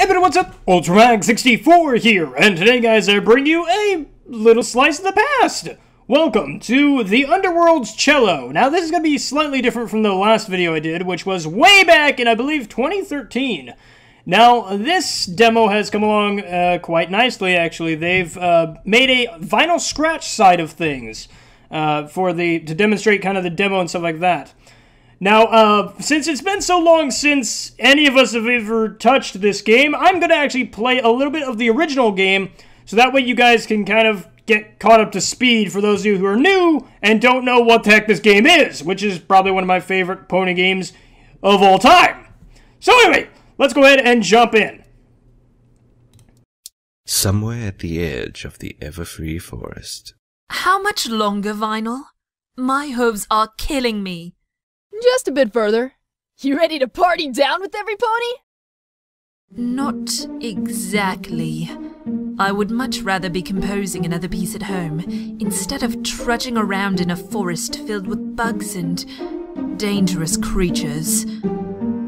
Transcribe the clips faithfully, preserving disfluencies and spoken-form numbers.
Hey everybody, what's up? Ultramag sixty-four here, and today guys I bring you a little slice of the past! Welcome to the Underworld's Cello. Now this is going to be slightly different from the last video I did, which was way back in I believe twenty thirteen. Now this demo has come along uh, quite nicely actually. They've uh, made a Vinyl Scratch side of things uh, for the to demonstrate kind of the demo and stuff like that. Now, uh, since it's been so long since any of us have ever touched this game, I'm going to actually play a little bit of the original game, so that way you guys can kind of get caught up to speed for those of you who are new and don't know what the heck this game is, which is probably one of my favorite pony games of all time. So anyway, let's go ahead and jump in. Somewhere at the edge of the Everfree Forest. How much longer, Vinyl? My hooves are killing me. Just a bit further. You ready to party down with every pony? Not exactly. I would much rather be composing another piece at home, instead of trudging around in a forest filled with bugs and dangerous creatures.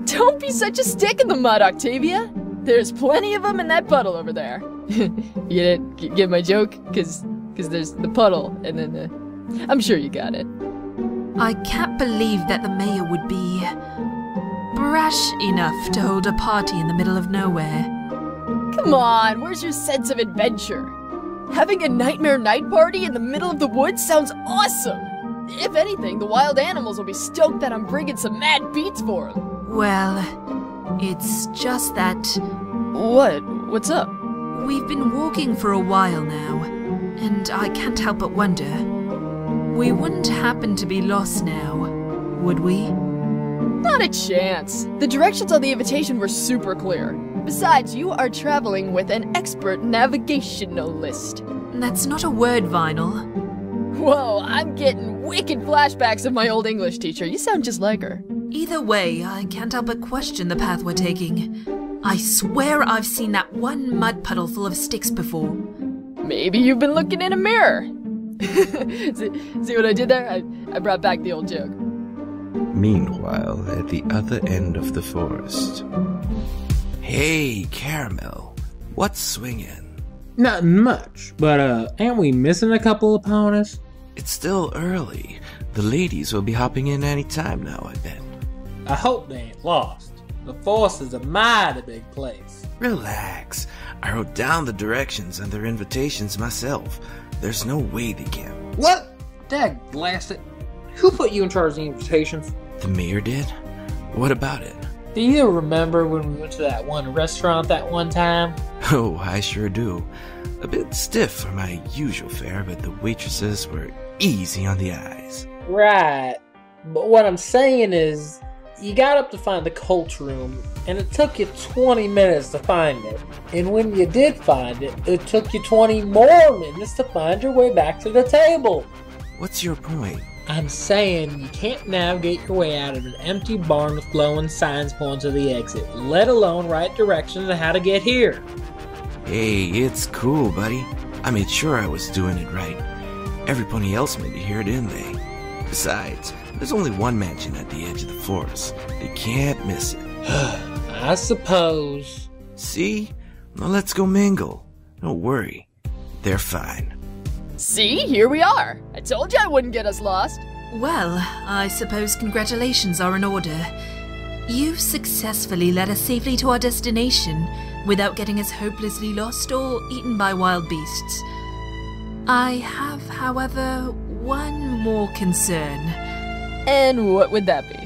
Don't be such a stick in the mud, Octavia! There's plenty of them in that puddle over there. You didn't get my joke? Cause, cause there's the puddle, and then the... I'm sure you got it. I can't believe that the mayor would be brash enough to hold a party in the middle of nowhere. Come on, where's your sense of adventure? Having a Nightmare Night party in the middle of the woods sounds awesome! If anything, the wild animals will be stoked that I'm bringing some mad beats for them. Well, it's just that... What? What's up? We've been walking for a while now, and I can't help but wonder... We wouldn't happen to be lost now, would we? Not a chance. The directions on the invitation were super clear. Besides, you are traveling with an expert navigationalist. That's not a word, Vinyl. Whoa, I'm getting wicked flashbacks of my old English teacher. You sound just like her. Either way, I can't help but question the path we're taking. I swear I've seen that one mud puddle full of sticks before. Maybe you've been looking in a mirror. see, see what I did there? I, I brought back the old joke. Meanwhile, at the other end of the forest. Hey, Caramel, what's swinging? Nothing much, but uh, aren't we missing a couple of ponies? It's still early. The ladies will be hopping in any time now, I bet. I hope they ain't lost. The forest is a mighty big place. Relax. I wrote down the directions and their invitations myself. There's no way they can. What? Dag blast it. Who put you in charge of the invitations? The mayor did. What about it? Do you remember when we went to that one restaurant that one time? Oh, I sure do. A bit stiff for my usual fare, but the waitresses were easy on the eyes. Right. But what I'm saying is, you got up to find the cult room, and it took you twenty minutes to find it. And when you did find it, it took you twenty more minutes to find your way back to the table. What's your point? I'm saying you can't navigate your way out of an empty barn with glowing signs pointing to the exit, let alone right directions on how to get here. Hey, it's cool, buddy. I made sure I was doing it right. Everybody else made it here, didn't they? Besides, there's only one mansion at the edge of the forest. They can't miss it. I suppose. See? Now let's go mingle. Don't worry. They're fine. See? Here we are. I told you I wouldn't get us lost. Well, I suppose congratulations are in order. You've successfully led us safely to our destination without getting us hopelessly lost or eaten by wild beasts. I have, however, one more concern. And what would that be?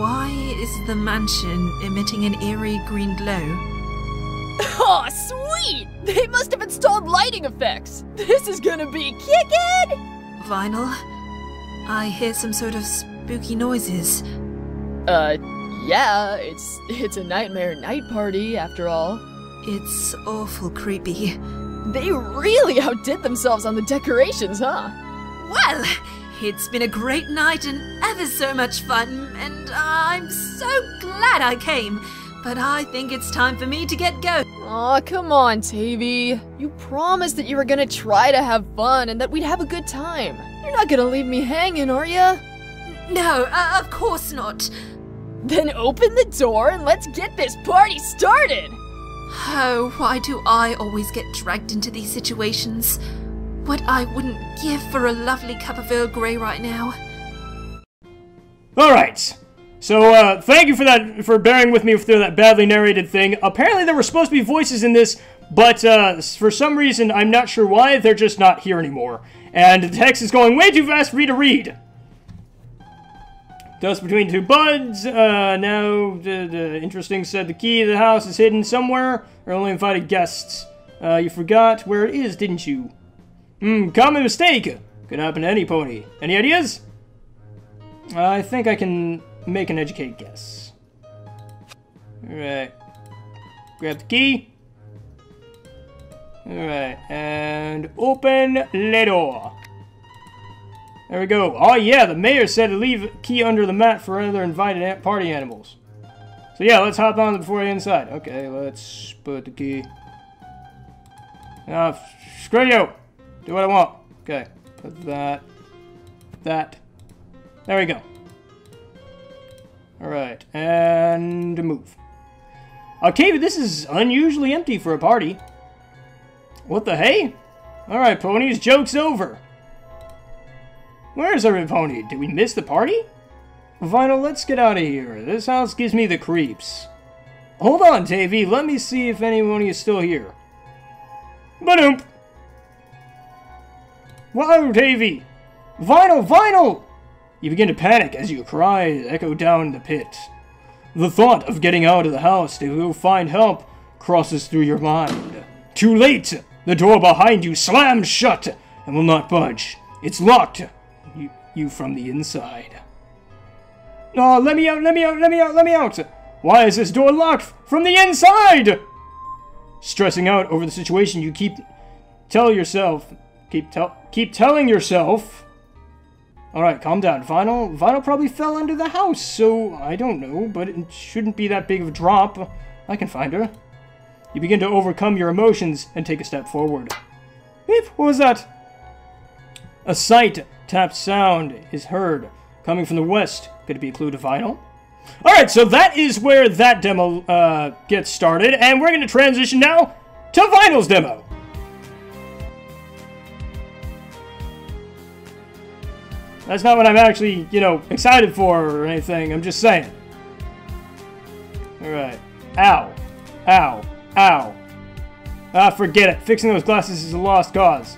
Why is the mansion emitting an eerie green glow? Oh, sweet! They must have installed lighting effects! This is gonna be kickin'! Vinyl, I hear some sort of spooky noises. Uh, yeah, it's, it's a Nightmare Night party, after all. It's awful creepy. They really outdid themselves on the decorations, huh? Well, it's been a great night and ever so much fun, and I'm so glad I came, but I think it's time for me to get going. Aw, come on, Tavy. You promised that you were gonna try to have fun and that we'd have a good time. You're not gonna leave me hanging, are ya? No, uh, of course not. Then open the door and let's get this party started! Oh, why do I always get dragged into these situations? What I wouldn't give for a lovely cup of Earl Grey right now. Alright, so uh, thank you for that, for bearing with me through that badly narrated thing. Apparently there were supposed to be voices in this, but uh, for some reason, I'm not sure why, they're just not here anymore. And the text is going way too fast for me to read! Dust between two buds, uh, now, uh, interesting, said the key to the house is hidden somewhere, or only invited guests. Uh, you forgot where it is, didn't you? Hmm, common mistake! Could happen to any pony. Any ideas? Uh, I think I can make an educated guess. Alright. Grab the key. Alright, and open the door. There we go. Oh yeah, the mayor said to leave a key under the mat for other invited party animals. So yeah, let's hop on before I inside. Okay, let's put the key. Ah, screw you! Do what I want. Okay, put that, that. There we go. Alright, and move. Okay, this is unusually empty for a party. What the hey? Alright, ponies, joke's over. Where's our pony? Did we miss the party? Vinyl, let's get out of here. This house gives me the creeps. Hold on, Davey. Let me see if anyone is still here. Ba-doomp! Wow, Davey! Vinyl! Vinyl! You begin to panic as your cries echo down the pit. The thought of getting out of the house to go find help crosses through your mind. Too late! The door behind you slams shut and will not budge. It's locked. You, you from the inside. No, oh, let me out, let me out, let me out, let me out! Why is this door locked from the inside? Stressing out over the situation, you keep tell yourself, keep tell, keep telling yourself. All right, calm down. Vinyl, Vinyl probably fell under the house, so I don't know, but it shouldn't be that big of a drop. I can find her. You begin to overcome your emotions and take a step forward. Beep, what was that? A sight tap sound is heard coming from the west. Could it be a clue to Vinyl? All right, so that is where that demo uh, gets started, and we're going to transition now to Vinyl's demo. That's not what I'm actually, you know, excited for or anything. I'm just saying. All right. Ow. Ow. Ow. Ah, forget it. Fixing those glasses is a lost cause.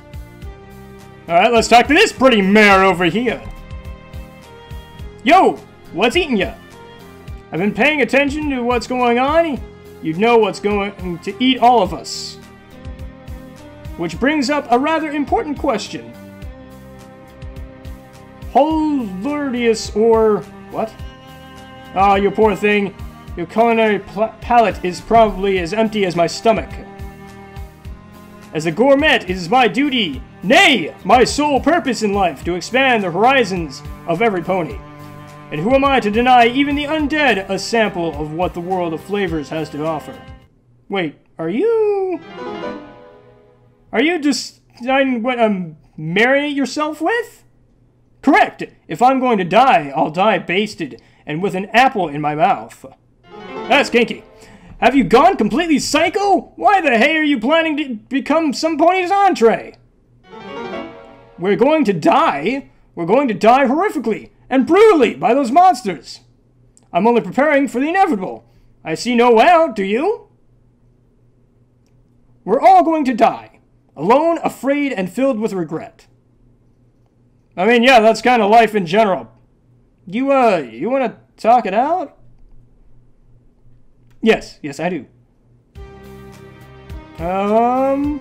Alright, let's talk to this pretty mare over here. Yo! What's eating ya? I've been paying attention to what's going on. You'd know what's going to eat all of us. Which brings up a rather important question. Holderdius or... what? Ah, oh, you poor thing. Your culinary palate is probably as empty as my stomach. As a gourmet, it is my duty, nay, my sole purpose in life, to expand the horizons of every pony. And who am I to deny even the undead a sample of what the world of flavors has to offer? Wait, are you... Are you just deciding what I'm marrying yourself with? Correct! If I'm going to die, I'll die basted and with an apple in my mouth. That's kinky. Have you gone completely psycho? Why the hey are you planning to become some pony's entree? We're going to die. We're going to die horrifically and brutally by those monsters. I'm only preparing for the inevitable. I see no way out, do you? We're all going to die. Alone, afraid, and filled with regret. I mean, yeah, that's kind of life in general. You, uh, you want to talk it out? Yes, yes, I do. Um,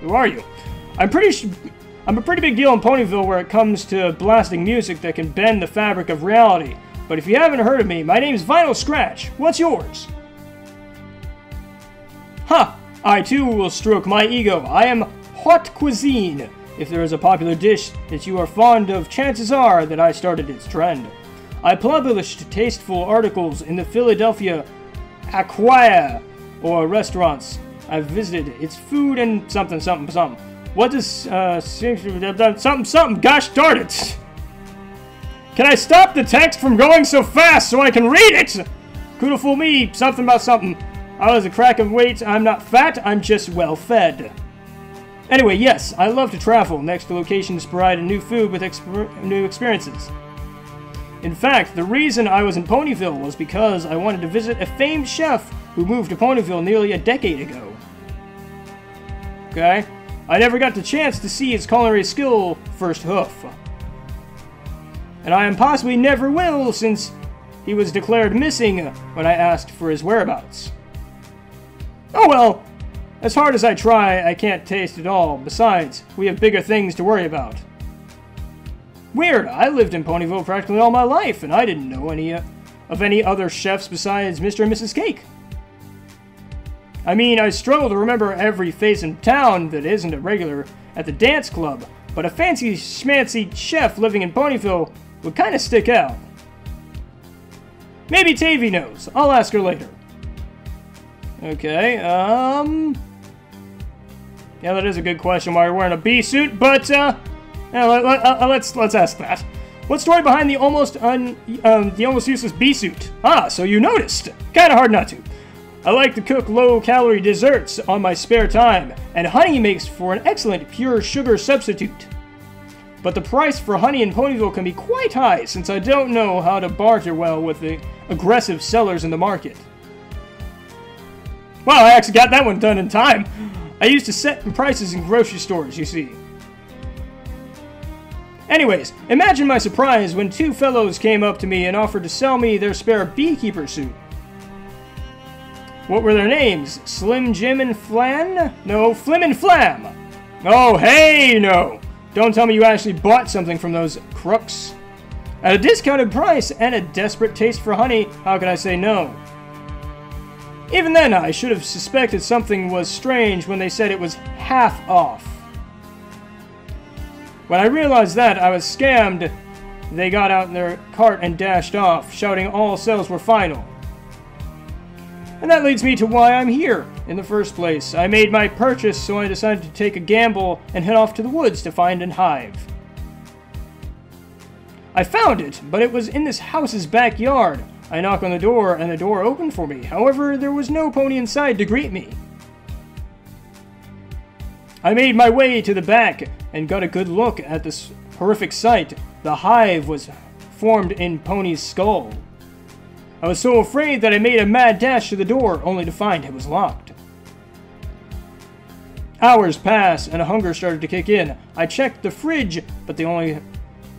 who are you? I'm pretty sh I'm a pretty big deal in Ponyville where it comes to blasting music that can bend the fabric of reality. But if you haven't heard of me, my name's Vinyl Scratch. What's yours? Ha! Huh, I too will stroke my ego. I am haute cuisine. If there is a popular dish that you are fond of, chances are that I started its trend. I published tasteful articles in the Philadelphia Acquire, or restaurants I've visited. It's food and something, something, something. What does, uh, something, something, gosh darn it! Can I stop the text from going so fast so I can read it? Coulda fooled me, something about something. I was a crack of weight, I'm not fat, I'm just well fed. Anyway, yes, I love to travel. Next location is provided new food with exp new experiences. In fact, the reason I was in Ponyville was because I wanted to visit a famed chef who moved to Ponyville nearly a decade ago. Okay? I never got the chance to see his culinary skill first hoof. And I possibly never will, since he was declared missing when I asked for his whereabouts. Oh well, as hard as I try, I can't taste it all. Besides, we have bigger things to worry about. Weird, I lived in Ponyville practically all my life, and I didn't know any uh, of any other chefs besides Mister and Missus Cake. I mean, I struggle to remember every face in town that isn't a regular at the dance club, but a fancy schmancy chef living in Ponyville would kind of stick out. Maybe Tavy knows. I'll ask her later. Okay, um... yeah, that is a good question why you're wearing a bee suit, but, uh... yeah, let, let, uh, let's, let's ask that. What story behind the almost un, um, the almost useless bee suit? Ah, so you noticed. Kinda hard not to. I like to cook low-calorie desserts on my spare time, and honey makes for an excellent pure sugar substitute. But the price for honey in Ponyville can be quite high, since I don't know how to barter well with the aggressive sellers in the market. Wow, I actually got that one done in time. I used to set the prices in grocery stores, you see. Anyways, imagine my surprise when two fellows came up to me and offered to sell me their spare beekeeper suit. What were their names? Slim Jim and Flan? No, Flim and Flam! Oh, hey, no! Don't tell me you actually bought something from those crooks. At a discounted price and a desperate taste for honey, how could I say no? Even then, I should have suspected something was strange when they said it was half off. When I realized that, I was scammed. They got out in their cart and dashed off, shouting all sales were final. And that leads me to why I'm here in the first place. I made my purchase, so I decided to take a gamble and head off to the woods to find an hive. I found it, but it was in this house's backyard. I knocked on the door, and the door opened for me. However, there was no pony inside to greet me. I made my way to the back and got a good look at this horrific sight. The hive was formed in Pony's skull. I was so afraid that I made a mad dash to the door, only to find it was locked. Hours passed, and a hunger started to kick in. I checked the fridge, but the only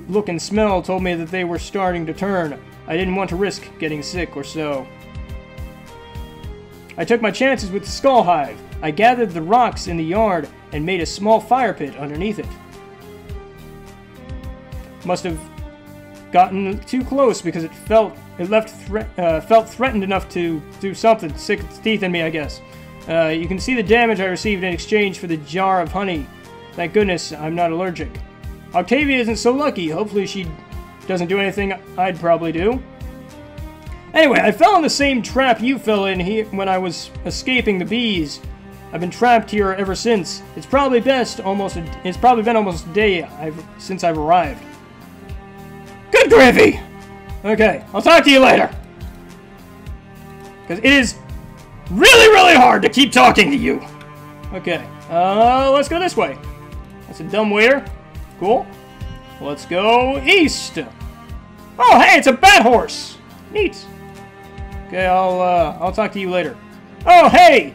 look and smell told me that they were starting to turn. I didn't want to risk getting sick or so. I took my chances with the skull hive. I gathered the rocks in the yard and made a small fire pit underneath it. Must have gotten too close because it felt It left thre uh, felt threatened enough to do something, stick its teeth in me, I guess. Uh, you can see the damage I received in exchange for the jar of honey. Thank goodness I'm not allergic. Octavia isn't so lucky. Hopefully she doesn't do anything I'd probably do. Anyway, I fell in the same trap you fell in here when I was escaping the bees. I've been trapped here ever since. It's probably best almost. A, it's probably been almost a day I've, since I've arrived. Good gravy! Okay, I'll talk to you later. Because it is really, really hard to keep talking to you. Okay, uh, let's go this way. That's a dumb waiter. Cool. Let's go east. Oh, hey, it's a bat horse. Neat. Okay, I'll, uh, I'll talk to you later. Oh, hey!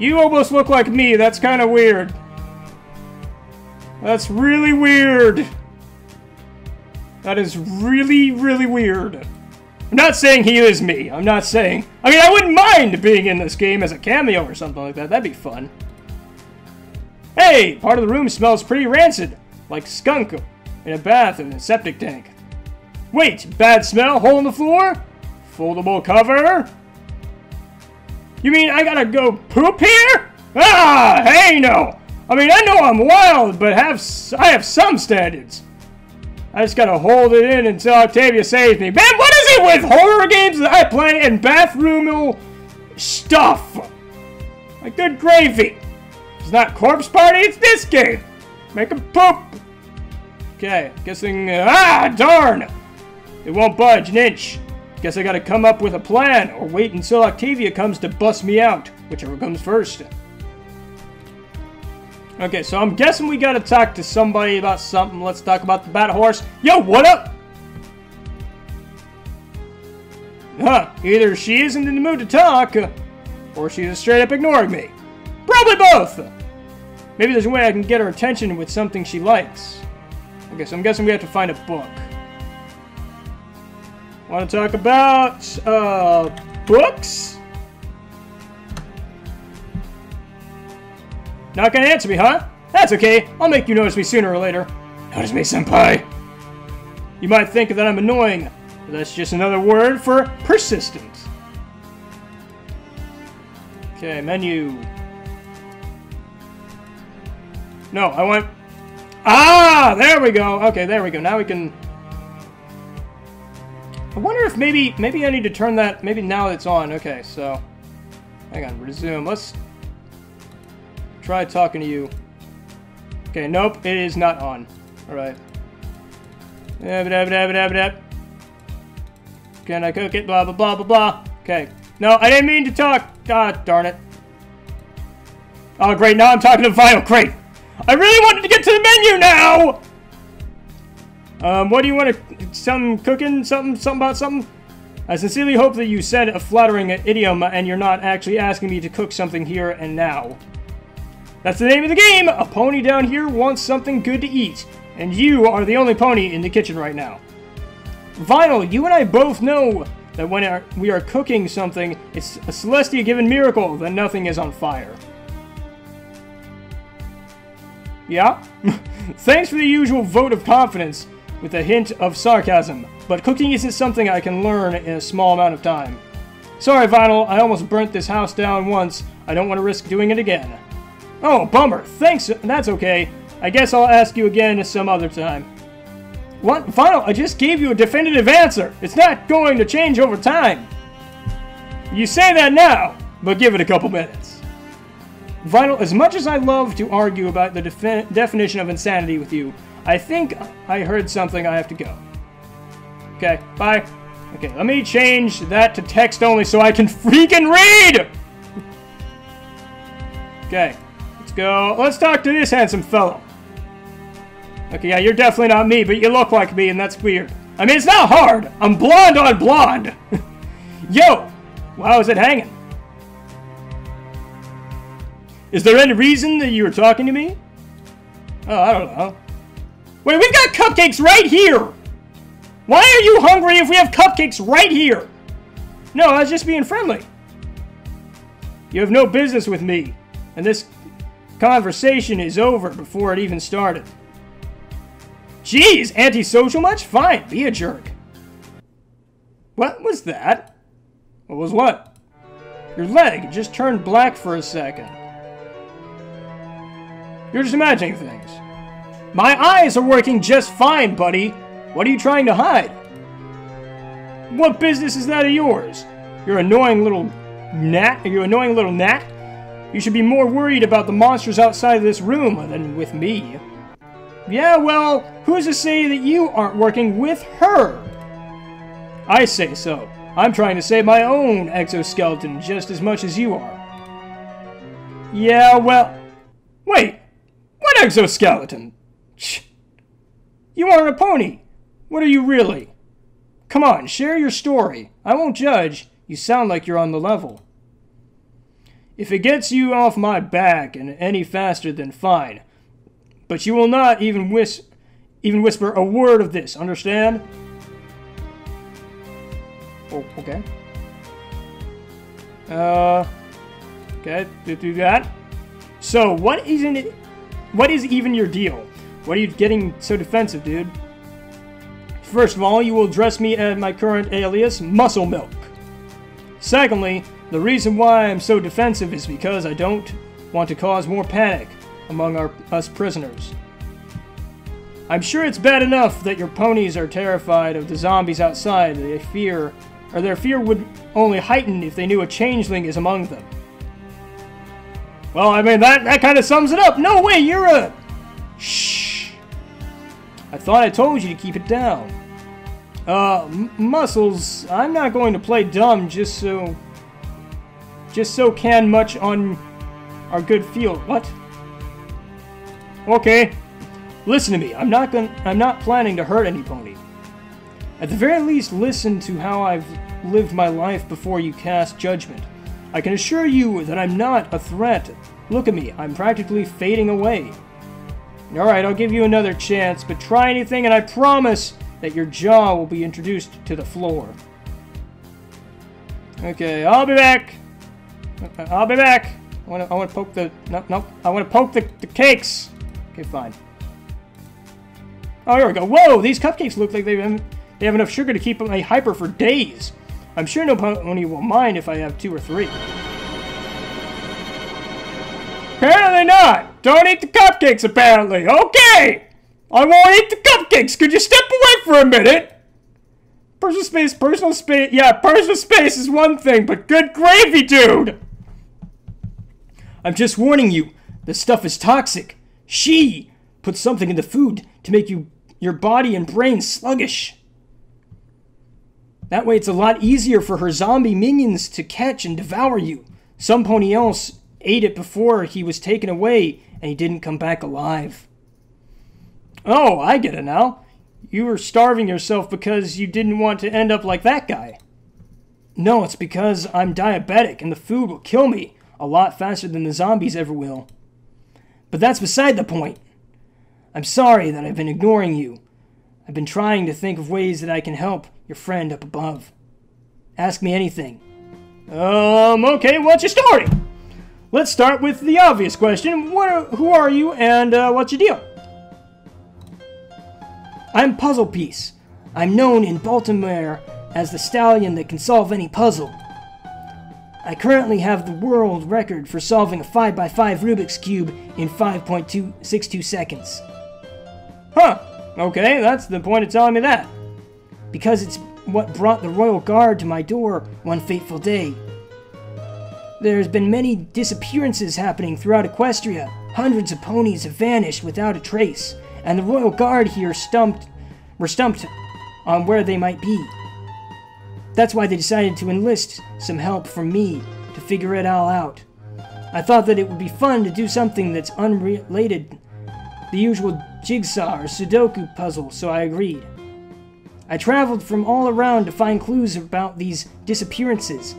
You almost look like me. That's kind of weird. That's really weird. That is really, really weird. I'm not saying he is me. I'm not saying... I mean, I wouldn't mind being in this game as a cameo or something like that. That'd be fun. Hey! Part of the room smells pretty rancid. Like skunk in a bath in a septic tank. Wait! Bad smell? Hole in the floor? Foldable cover? You mean I gotta go poop here? Ah! Hey, no! I mean, I know I'm wild, but have I have some standards. I just gotta hold it in until Octavia saves me. Man, what is it with horror games that I play and bathroom stuff? Like, good gravy. It's not Corpse Party, it's this game. Make 'em poop. Okay, guessing... Uh, ah, darn! It won't budge an inch. Guess I gotta come up with a plan, or wait until Octavia comes to bust me out. Whichever comes first. Okay, so I'm guessing we gotta talk to somebody about something. Let's talk about the battle horse. Yo, what up? Huh, either she isn't in the mood to talk, or she's just straight up ignoring me. Probably both! Maybe there's a way I can get her attention with something she likes. Okay, so I'm guessing we have to find a book. Want to talk about, uh, books? Not gonna answer me, huh? That's okay, I'll make you notice me sooner or later. Notice me, senpai! You might think that I'm annoying, but that's just another word for persistent. Okay, menu. No, I want... Ah! There we go! Okay, there we go. Now we can... I wonder if maybe... Maybe I need to turn that... Maybe now it's on. Okay, so... Hang on, resume. Let's... Try talking to you. Okay, nope. It is not on. Alright. Can I cook it? Blah, blah, blah, blah, blah. Okay. No, I didn't mean to talk. Ah, darn it. Oh, great. Now I'm talking to Vinyl. Great. I really wanted to get to the menu now! Um, what do you want to... Some cooking? Something? Something about something? I sincerely hope that you said a flattering idiom and you're not actually asking me to cook something here and now. That's the name of the game! A pony down here wants something good to eat. And you are the only pony in the kitchen right now. Vinyl, you and I both know that when we are cooking something, it's a Celestia-given miracle that nothing is on fire. Yeah? Thanks for the usual vote of confidence, with a hint of sarcasm. But cooking isn't something I can learn in a small amount of time. Sorry, Vinyl, I almost burnt this house down once. I don't want to risk doing it again. Oh, bummer. Thanks, that's okay. I guess I'll ask you again some other time. What? Vinyl, I just gave you a definitive answer. It's not going to change over time. You say that now, but give it a couple minutes. Vinyl, as much as I love to argue about the defi definition of insanity with you, I think I heard something. I have to go. Okay, bye. Okay, let me change that to text only so I can freaking read! Okay, let's go. Let's talk to this handsome fellow. Okay, yeah, you're definitely not me, but you look like me, and that's weird. I mean, it's not hard. I'm blonde on blonde. Yo, how is it hanging? Is there any reason that you were talking to me? Oh, I don't know. Wait, we've got cupcakes right here! Why are you hungry if we have cupcakes right here? No, I was just being friendly. You have no business with me, and this conversation is over before it even started. Jeez, antisocial much? Fine, be a jerk. What was that? What was what? Your leg just turned black for a second. You're just imagining things. My eyes are working just fine, buddy. What are you trying to hide? What business is that of yours? You're annoying little gnat. You annoying little gnat. You should be more worried about the monsters outside of this room than with me. Yeah, well, who's to say that you aren't working with her? I say so. I'm trying to save my own exoskeleton just as much as you are. Yeah, well... Wait! What exoskeleton? You aren't a pony. What are you really? Come on, share your story. I won't judge. You sound like you're on the level. If it gets you off my back and any faster, then fine. But you will not even whis even whisper a word of this. Understand? Oh, okay. Uh, okay. Do that. So what isn't it? What is even your deal? What are you getting so defensive, dude? First of all, you will address me as my current alias, Muscle Milk. Secondly, the reason why I'm so defensive is because I don't want to cause more panic among our, us prisoners. I'm sure it's bad enough that your ponies are terrified of the zombies outside. They fear, or their fear would only heighten if they knew a changeling is among them. Well, I mean, that, that kind of sums it up. No way, you're a... Shh. I thought I told you to keep it down. Uh, Muscles, I'm not going to play dumb just so... Just so can much on our good field. What? Okay. Listen to me. I'm not going. I'm not planning to hurt any pony. At the very least, listen to how I've lived my life before you cast judgment. I can assure you that I'm not a threat. Look at me. I'm practically fading away. Alright, I'll give you another chance, but try anything and I promise that your jaw will be introduced to the floor. Okay, I'll be back. I'll be back. I want to I want to poke the... No, no. I want to poke the, the cakes. Okay, fine. Oh, here we go. Whoa, these cupcakes look like they have, they have enough sugar to keep me hyper for days. I'm sure no pony will mind if I have two or three. Apparently not. Don't eat the cupcakes, apparently. Okay. I won't eat the cupcakes. Could you step away for a minute? Personal space, personal space. Yeah, personal space is one thing, but good gravy, dude. I'm just warning you, this stuff is toxic. She put something in the food to make you, your body and brain sluggish. That way it's a lot easier for her zombie minions to catch and devour you. Some pony else ate it before he was taken away and he didn't come back alive. Oh, I get it now. You were starving yourself because you didn't want to end up like that guy. No, it's because I'm diabetic and the food will kill me a lot faster than the zombies ever will. But that's beside the point. I'm sorry that I've been ignoring you. I've been trying to think of ways that I can help your friend up above. Ask me anything. Um, okay, what's your story? Let's start with the obvious question. What are, who are you and uh, what's your deal? I'm Puzzle Piece. I'm known in Baltimore as the stallion that can solve any puzzle. I currently have the world record for solving a five by five Rubik's Cube in five point two six two seconds. Huh. Okay, that's the point of telling me that. Because it's what brought the Royal Guard to my door one fateful day. There's been many disappearances happening throughout Equestria. Hundreds of ponies have vanished without a trace, and the Royal Guard here stumped, were stumped on where they might be. That's why they decided to enlist some help from me to figure it all out. I thought that it would be fun to do something that's unrelated the usual jigsaw or Sudoku puzzle, so I agreed. I traveled from all around to find clues about these disappearances.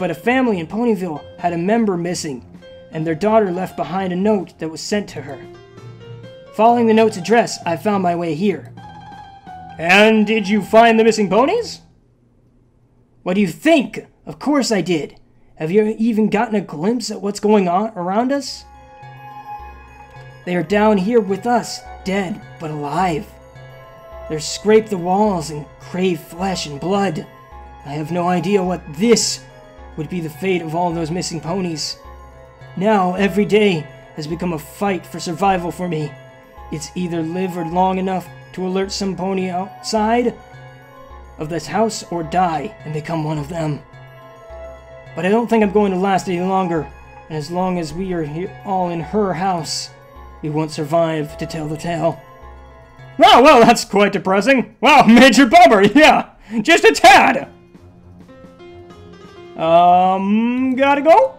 But a family in Ponyville had a member missing, and their daughter left behind a note that was sent to her. Following the note's address, I found my way here. And did you find the missing ponies? What do you think? Of course I did. Have you even gotten a glimpse at what's going on around us? They are down here with us, dead but alive. They scrape the walls and crave flesh and blood. I have no idea what this would be the fate of all those missing ponies. Now every day has become a fight for survival for me. It's either live or long enough to alert some pony outside of this house or die and become one of them. But I don't think I'm going to last any longer, and as long as we are here, all in her house, we won't survive to tell the tale. Wow, well, that's quite depressing. Wow, major bummer, yeah. Just a tad. Um, gotta go?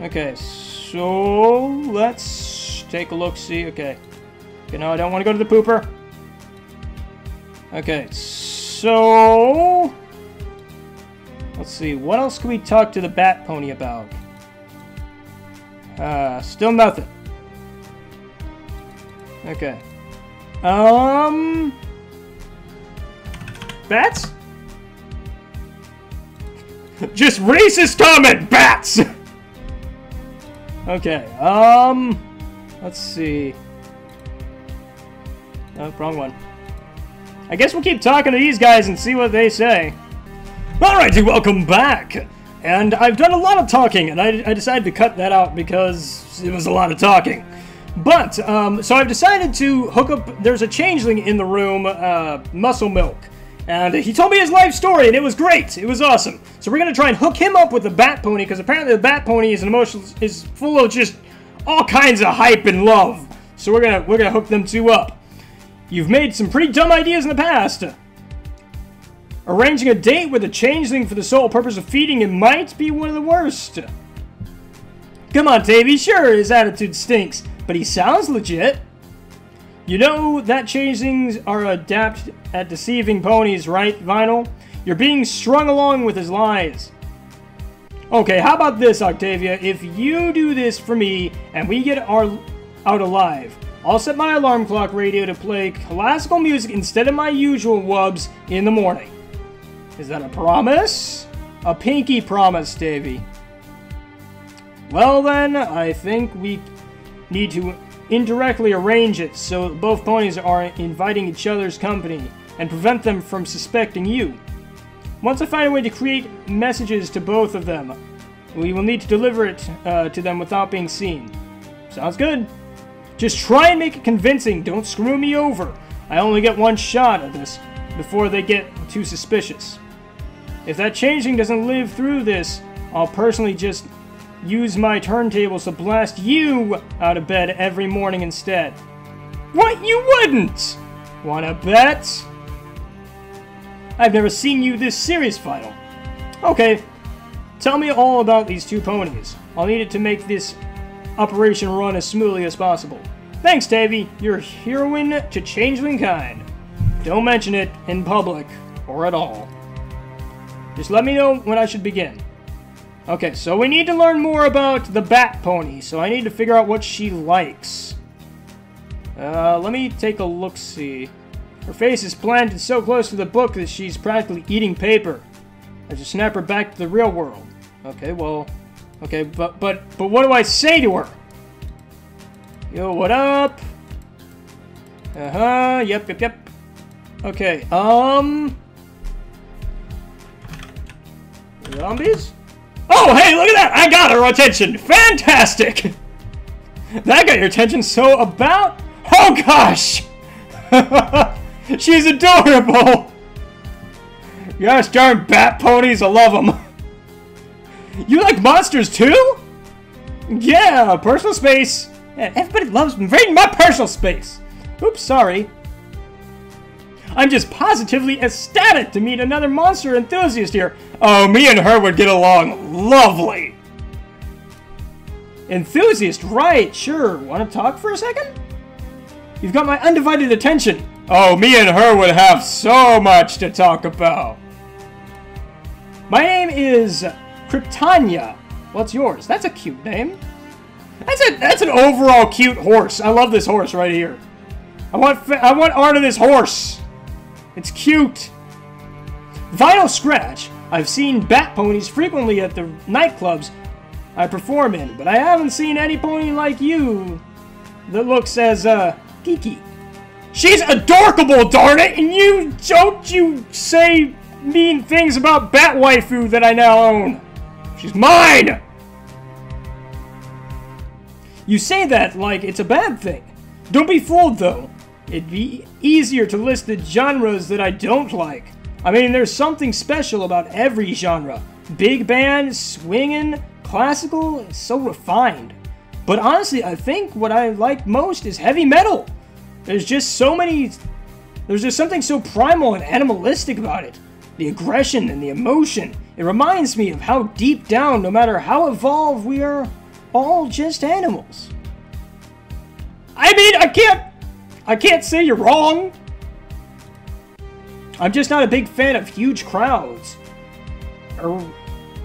Okay, so let's take a look, see, okay. Okay, no, I don't want to go to the pooper. Okay, so... Let's see, what else can we talk to the Bat Pony about? Uh, still nothing. Okay. Um... Bats? Just racist comment, bats! Okay, um... Let's see... Oh, wrong one. I guess we'll keep talking to these guys and see what they say. Alrighty, welcome back! And I've done a lot of talking, and I, I decided to cut that out because it was a lot of talking. But, um, so I've decided to hook up, there's a changeling in the room, uh, Muscle Milk. And he told me his life story, and it was great! It was awesome. So we're gonna try and hook him up with the Bat Pony, because apparently the Bat Pony is an emotional, is full of just all kinds of hype and love. So we're gonna we're gonna hook them two up. You've made some pretty dumb ideas in the past. Arranging a date with a changeling for the sole purpose of feeding it might be one of the worst. Come on, Tavy. Sure, his attitude stinks, but he sounds legit. You know that changelings are adept at deceiving ponies, right, Vinyl? You're being strung along with his lies. Okay, how about this, Octavia? If you do this for me and we get our out alive, I'll set my alarm clock radio to play classical music instead of my usual wubs in the morning. Is that a promise? A pinky promise, Davy. Well then, I think we need to indirectly arrange it so both ponies are inviting each other's company and prevent them from suspecting you. Once I find a way to create messages to both of them, we will need to deliver it uh, to them without being seen. Sounds good. Just try and make it convincing. Don't screw me over. I only get one shot at this before they get too suspicious. If that changeling doesn't live through this, I'll personally just use my turntables to blast you out of bed every morning instead. What? You wouldn't? Wanna bet? I've never seen you this serious, Vinyl. Okay, tell me all about these two ponies. I'll need it to make this operation run as smoothly as possible. Thanks, Davy. You're a heroine to changeling kind. Don't mention it in public, or at all. Just let me know when I should begin. Okay, so we need to learn more about the Bat Pony, so I need to figure out what she likes. Uh, let me take a look-see. Her face is planted so close to the book that she's practically eating paper. I just snap her back to the real world. Okay, well... Okay, but but but what do I say to her? Yo, what up? Uh-huh, yep, yep, yep. Okay, um... Zombies? Oh, hey, look at that! I got her attention! Fantastic! That got your attention, so about... Oh, gosh! She's adorable! Gosh darn bat ponies, I love them. You like monsters too? Yeah, personal space. Yeah, everybody loves invading my personal space. Oops, sorry. I'm just positively ecstatic to meet another monster enthusiast here. Oh, me and her would get along lovely. Enthusiast, right, sure. Want to talk for a second? You've got my undivided attention. Oh, me and her would have so much to talk about. My name is Cryptania. What's yours? That's a cute name. That's a that's an overall cute horse. I love this horse right here. I want I want art of this horse. It's cute. Vinyl Scratch. I've seen bat ponies frequently at the nightclubs I perform in, but I haven't seen any pony like you that looks as uh geeky. She's adorkable, darn it! And you don't you say mean things about Bat Waifu that I now own. She's mine! You say that like it's a bad thing. Don't be fooled, though. It'd be easier to list the genres that I don't like. I mean, there's something special about every genre. Big band, swingin', classical, it's so refined. But honestly, I think what I like most is heavy metal. There's just so many... There's just something so primal and animalistic about it. The aggression and the emotion. It reminds me of how deep down, no matter how evolved, we are all just animals. I mean, I can't... I can't say you're wrong. I'm just not a big fan of huge crowds. Or...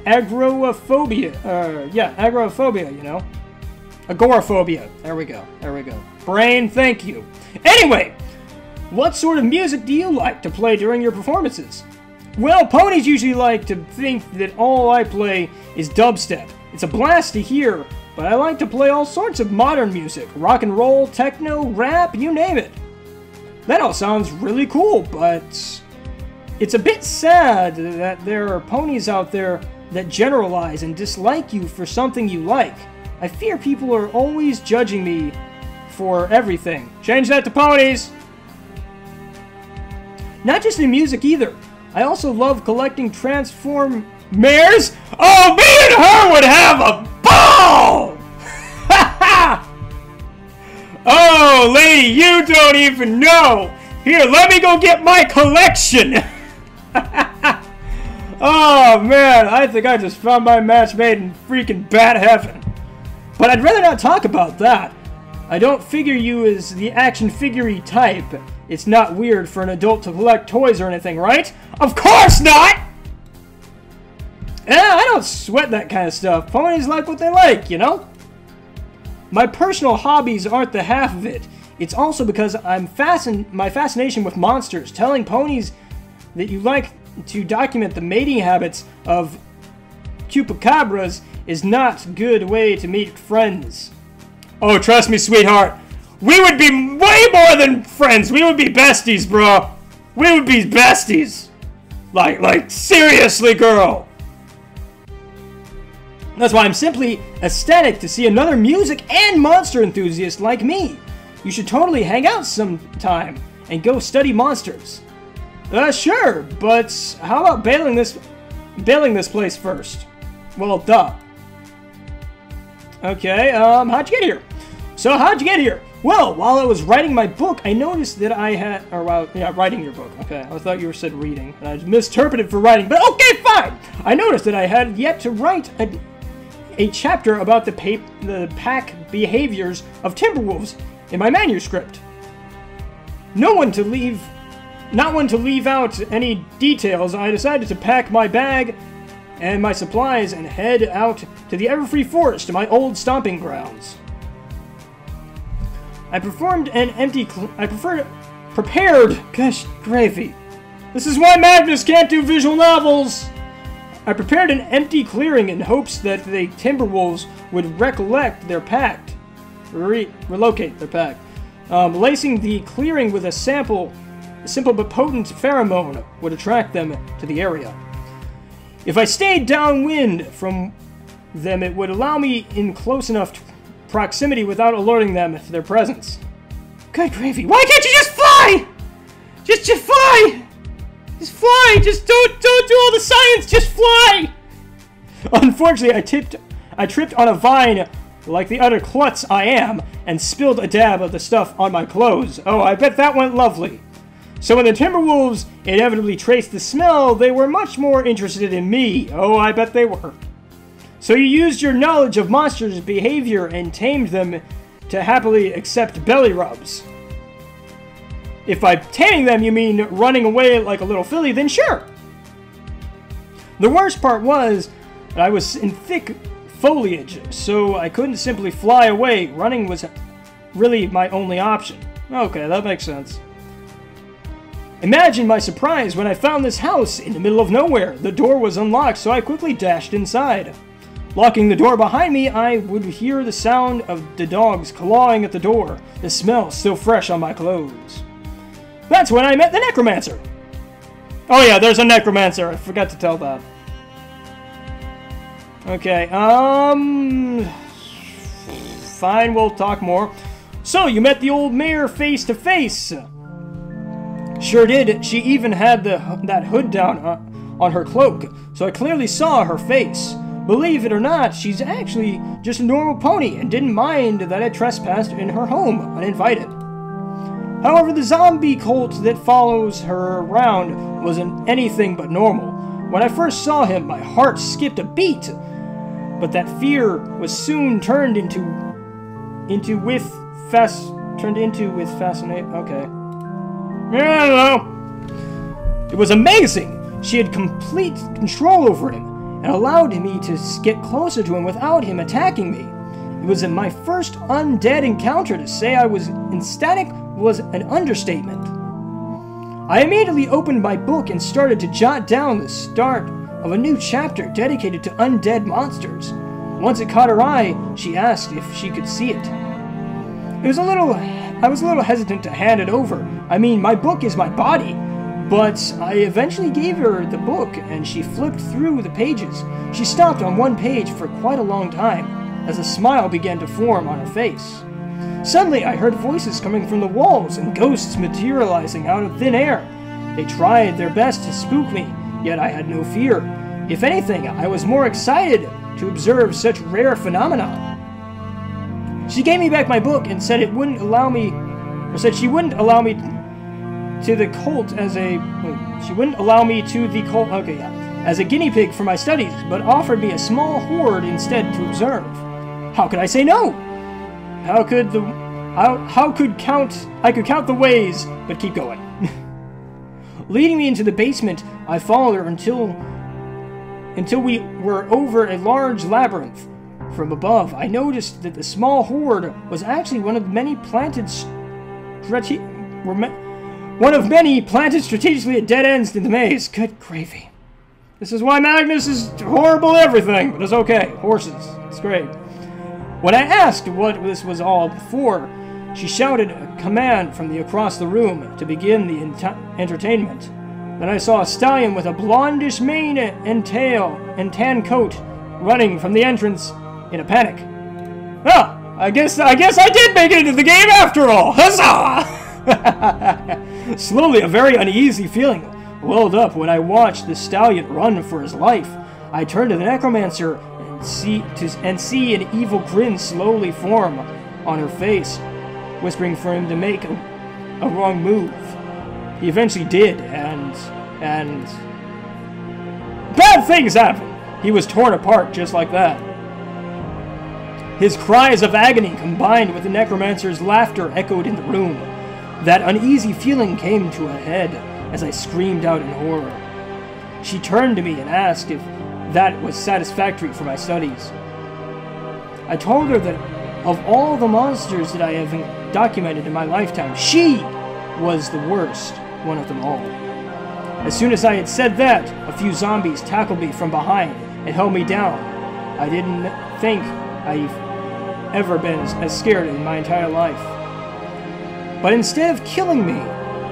Agoraphobia. Uh, yeah, agoraphobia, you know. Agoraphobia. There we go. There we go. Brain, thank you. Anyway, what sort of music do you like to play during your performances? Well, ponies usually like to think that all I play is dubstep. It's a blast to hear, but I like to play all sorts of modern music. Rock and roll, techno, rap, you name it. That all sounds really cool, but... It's a bit sad that there are ponies out there that generalize and dislike you for something you like. I fear people are always judging me for everything. Change that to ponies! Not just in music either. I also love collecting transform mares. Oh, me and her would have a ball! Ha ha! Oh, lady, you don't even know. Here, let me go get my collection. Oh, man, I think I just found my match made in freaking bat heaven. But I'd rather not talk about that. I don't figure you as the action figure-y type. It's not weird for an adult to collect toys or anything, right? Of course not! Yeah, I don't sweat that kind of stuff. Ponies like what they like, you know? My personal hobbies aren't the half of it. It's also because I'm fascin- my fascination with monsters. Telling ponies that you like to document the mating habits of chupacabras is not a good way to meet friends. Oh, trust me, sweetheart. We would be way more than friends. We would be besties, bro. We would be besties. Like, like, seriously, girl. That's why I'm simply ecstatic to see another music and monster enthusiast like me. You should totally hang out sometime and go study monsters. Uh, sure, but how about bailing this, bailing this place first? Well, duh. Okay, um, how'd you get here? So how'd you get here? Well, while I was writing my book, I noticed that I had, or while, yeah, writing your book, okay, I thought you said reading, and I misinterpreted for writing, but okay, fine! I noticed that I had yet to write a... a chapter about the, pa the pack behaviors of Timberwolves in my manuscript. No one to leave, not one to leave out any details, I decided to pack my bag and my supplies and head out to the Everfree Forest, to my old stomping grounds. I performed an empty, cl I preferred, prepared, gosh, gravy. This is why Magnus can't do visual novels! I prepared an empty clearing in hopes that the Timberwolves would recollect their pact, re relocate their pact, um, lacing the clearing with a sample, a simple but potent pheromone would attract them to the area. If I stayed downwind from them, it would allow me in close enough proximity without alerting them to their presence. Good gravy! Why can't you just fly? Just, just fly! Just fly! Just don't don't do all the science! Just fly! Unfortunately, I tipped I tripped on a vine like the utter klutz I am, and spilled a dab of the stuff on my clothes. Oh, I bet that went lovely. So when the Timberwolves inevitably traced the smell, they were much more interested in me. Oh, I bet they were. So you used your knowledge of monsters' behavior and tamed them to happily accept belly rubs. If by taming them you mean running away like a little filly, then sure. The worst part was that I was in thick foliage, so I couldn't simply fly away. Running was really my only option. Okay, that makes sense. Imagine my surprise when I found this house in the middle of nowhere. The door was unlocked, so I quickly dashed inside. Locking the door behind me, I would hear the sound of the dogs clawing at the door, the smell still fresh on my clothes. That's when I met the Necromancer! Oh yeah, there's a Necromancer, I forgot to tell that. Okay, um... fine, we'll talk more. So, you met the old mayor face to face! Sure did, she even had the that hood down uh, on her cloak, so I clearly saw her face. Believe it or not, she's actually just a normal pony and didn't mind that I trespassed in her home uninvited. However, the zombie cult that follows her around wasn't anything but normal. When I first saw him, my heart skipped a beat, but that fear was soon turned into into with fast turned into with fascinate. Okay, yeah, I don't know. It was amazing. She had complete control over him and allowed me to get closer to him without him attacking me. It was in my first undead encounter. To say I was ecstatic was an understatement. I immediately opened my book and started to jot down the start of a new chapter dedicated to undead monsters. Once it caught her eye, she asked if she could see it. It was a little... I was a little hesitant to hand it over. I mean, my book is my body. But I eventually gave her the book and she flipped through the pages. She stopped on one page for quite a long time as a smile began to form on her face. Suddenly, I heard voices coming from the walls and ghosts materializing out of thin air. They tried their best to spook me, yet I had no fear. If anything, I was more excited to observe such rare phenomena. She gave me back my book and said it wouldn't allow me, or said she wouldn't allow me to the cult as a, wait, she wouldn't allow me to the cult, okay, yeah, as a guinea pig for my studies, but offered me a small hoard instead to observe. How could I say no? How could the, how, how could count, I could count the ways, but keep going. Leading me into the basement, I followed her until, until we were over a large labyrinth. From above, I noticed that the small hoard was actually one of many planted strate- one of many planted strategically at dead ends in the maze. Good gravy. This is why Magnus is horrible at everything, but it's okay. Horses. It's great. When I asked what this was all for, she shouted a command from the across the room to begin the ent- entertainment. Then I saw a stallion with a blondish mane and tail and tan coat running from the entrance. In a panic. Ah! I guess I guess I did make it into the game after all! Huzzah! Slowly, a very uneasy feeling welled up when I watched the stallion run for his life. I turned to the necromancer and see to, and see an evil grin slowly form on her face, whispering for him to make a, a wrong move. He eventually did, and and bad things happened. He was torn apart just like that. His cries of agony combined with the necromancer's laughter echoed in the room. That uneasy feeling came to a head as I screamed out in horror. She turned to me and asked if that was satisfactory for my studies. I told her that of all the monsters that I have documented in my lifetime, she was the worst one of them all. As soon as I had said that, a few zombies tackled me from behind and held me down. I didn't think I've ever been as scared in my entire life. But instead of killing me,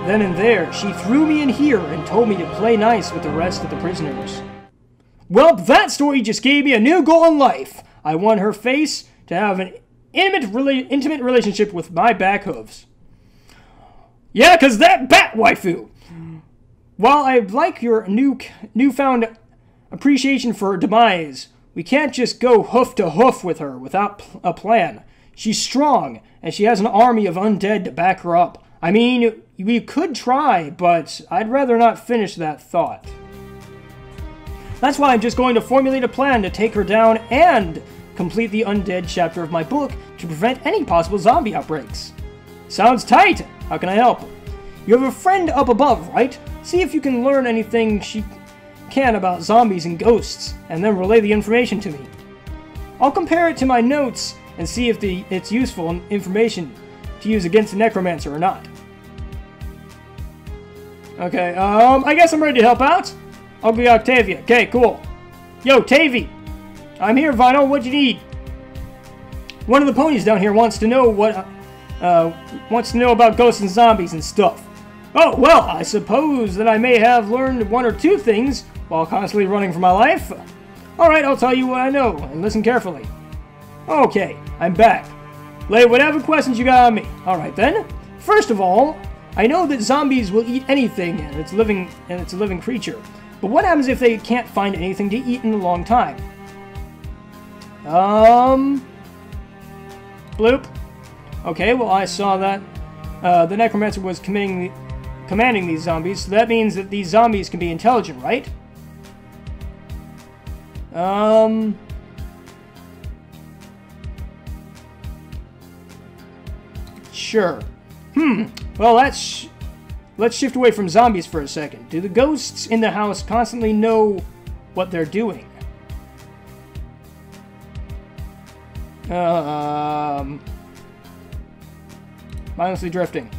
then and there, she threw me in here and told me to play nice with the rest of the prisoners. Well, that story just gave me a new goal in life. I want her face to have an intimate, rela intimate relationship with my back hooves. Yeah, because that bat waifu. While I like your new newfound appreciation for her demise, we can't just go hoof to hoof with her without pl a plan. She's strong, and she has an army of undead to back her up. I mean, we could try, but I'd rather not finish that thought. That's why I'm just going to formulate a plan to take her down and complete the undead chapter of my book to prevent any possible zombie outbreaks. Sounds tight! How can I help? You have a friend up above, right? See if you can learn anything she can about zombies and ghosts, and then relay the information to me. I'll compare it to my notes and see if the it's useful information to use against the necromancer or not. Okay, um, I guess I'm ready to help out. I'll be Octavia. Okay, cool. Yo, Tavy! I'm here, Vinyl. What you need? One of the ponies down here wants to know what, uh, wants to know about ghosts and zombies and stuff. Oh, well, I suppose that I may have learned one or two things while constantly running for my life. Alright, I'll tell you what I know, and listen carefully. Okay, I'm back. Lay whatever questions you got on me. Alright then. First of all, I know that zombies will eat anything, and it's living and it's a living creature. But what happens if they can't find anything to eat in a long time? Um... Bloop. Okay, well, I saw that. Uh, the necromancer was committing the... commanding these zombies, so that means that these zombies can be intelligent, right? Um... Sure. Hmm. Well, let's, sh let's shift away from zombies for a second. Do the ghosts in the house constantly know what they're doing? Um... Mindlessly drifting.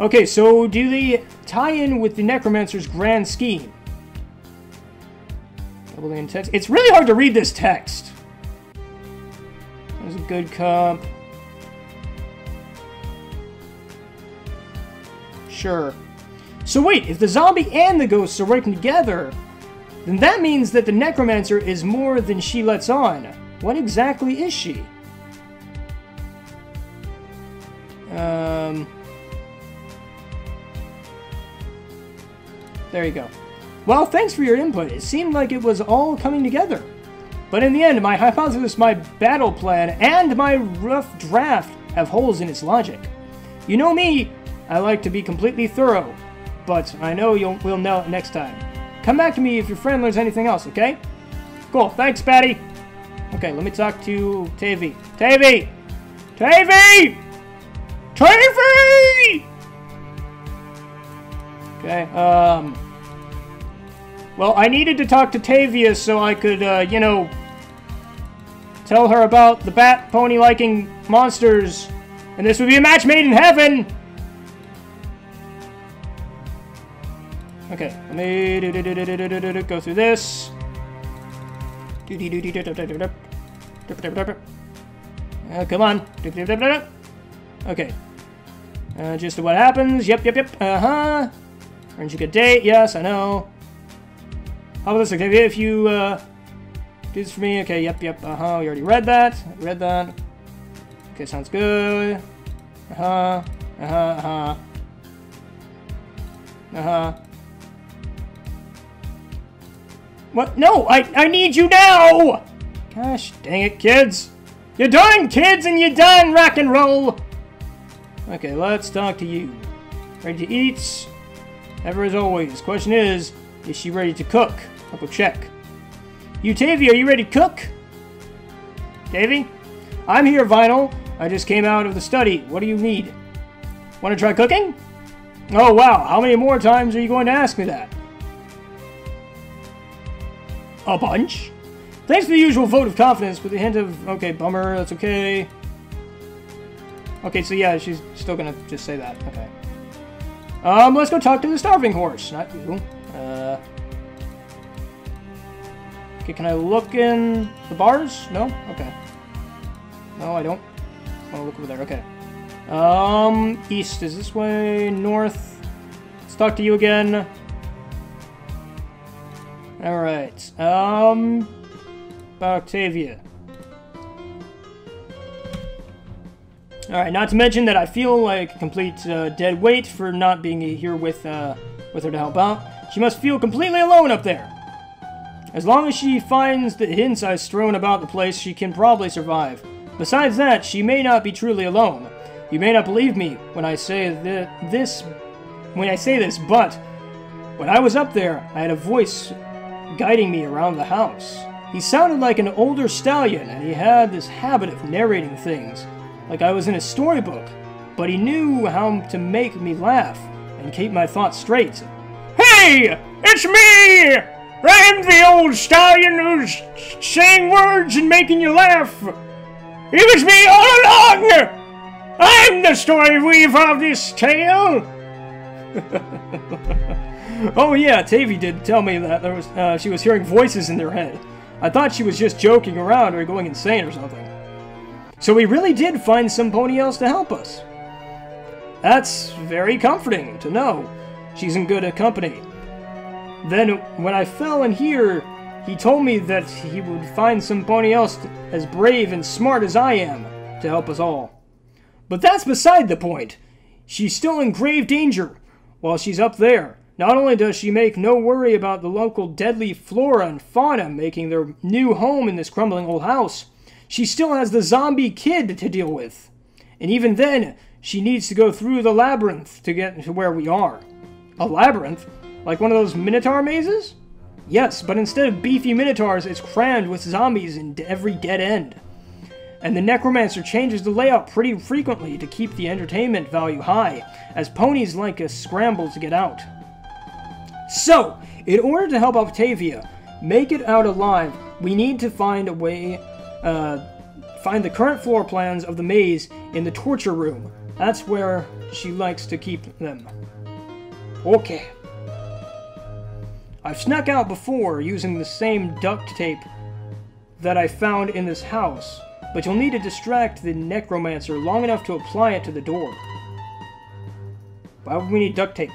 Okay, so do they tie in with the necromancer's grand scheme? Doubling in text. It's really hard to read this text. There's a good comp. Sure. So wait, if the zombie and the ghosts are working together, then that means that the necromancer is more than she lets on. What exactly is she? Um... There you go. Well, thanks for your input. It seemed like it was all coming together. But in the end, my hypothesis, my battle plan, and my rough draft have holes in its logic. You know me, I like to be completely thorough, but I know you'll we'll know it next time. Come back to me if your friend learns anything else, okay? Cool, thanks, Patty. Okay, let me talk to Tavy. Tavy! Tavy! Tavy! Okay, um... well, I needed to talk to Tavia so I could, uh, you know, tell her about the bat pony-liking monsters, and this would be a match made in heaven! Okay, let me do, do, do, do, do, do, do, go through this. Uh, come on. Okay. Uh, just what happens. Yep, yep, yep. Uh-huh. Aren't you a good date? Yes, I know. How about this? Okay, if you uh, do this for me. Okay, yep, yep. Uh-huh. We already read that. Read that. Okay, sounds good. Uh-huh. Uh-huh. Uh-huh. Uh-huh. What? No, I, I need you now! Gosh dang it, kids. You're done, kids, and you're done, rock and roll! Okay, let's talk to you. Ready to eat? Ever as always. Question is, is she ready to cook? I'll go check. You, Tavy, are you ready to cook? Tavy? I'm here, Vinyl. I just came out of the study. What do you need? Want to try cooking? Oh, wow. How many more times are you going to ask me that? A bunch. Thanks for the usual vote of confidence with a hint of, okay, bummer, that's okay. Okay, so yeah, she's still gonna just say that. Okay. Um, let's go talk to the starving horse. Not you. Uh. Okay, can I look in the bars? No? Okay. No, I don't. I wanna look over there. Okay. Um, east is this way. North. Let's talk to you again. Alright, um, about Octavia. Alright, not to mention that I feel like a complete uh, dead weight for not being here with, uh, with her to help out. She must feel completely alone up there. As long as she finds the hints I've strewn about the place, she can probably survive. Besides that, she may not be truly alone. You may not believe me when I say th this, when I say this, but when I was up there, I had a voice guiding me around the house. He sounded like an older stallion, and he had this habit of narrating things, like I was in a storybook, but he knew how to make me laugh and keep my thoughts straight. Hey! It's me! I'm the old stallion who's saying words and making you laugh! It was me all along! I'm the story weaver of this tale! Oh yeah, Tavy did tell me that there was, uh, she was hearing voices in their head. I thought she was just joking around or going insane or something. So we really did find some pony else to help us. That's very comforting to know. She's in good company. Then when I fell in here, he told me that he would find some pony else as brave and smart as I am to help us all. But that's beside the point. She's still in grave danger while she's up there. Not only does she make no worry about the local deadly flora and fauna making their new home in this crumbling old house, she still has the zombie kid to deal with. And even then, she needs to go through the labyrinth to get to where we are. A labyrinth? Like one of those minotaur mazes? Yes, but instead of beefy minotaurs, it's crammed with zombies in every dead end. And the necromancer changes the layout pretty frequently to keep the entertainment value high, as ponies like us scramble to get out. So, in order to help Octavia make it out alive, we need to find a way, uh, find the current floor plans of the maze in the torture room. That's where she likes to keep them. Okay. I've snuck out before using the same duct tape that I found in this house, but you'll need to distract the necromancer long enough to apply it to the door. Why would we need duct tape?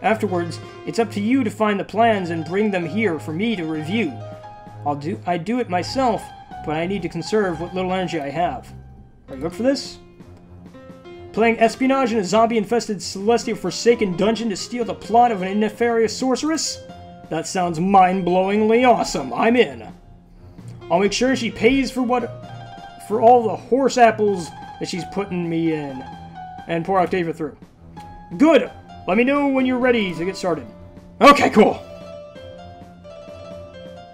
Afterwards, it's up to you to find the plans and bring them here for me to review. I'll do, I do it myself, but I need to conserve what little energy I have. Are you up for this? Playing espionage in a zombie-infested celestial forsaken dungeon to steal the plot of an nefarious sorceress? That sounds mind-blowingly awesome. I'm in. I'll make sure she pays for what, for all the horse apples that she's putting me in. And pour Octavia through. Good! Let me know when you're ready to get started. Okay, cool!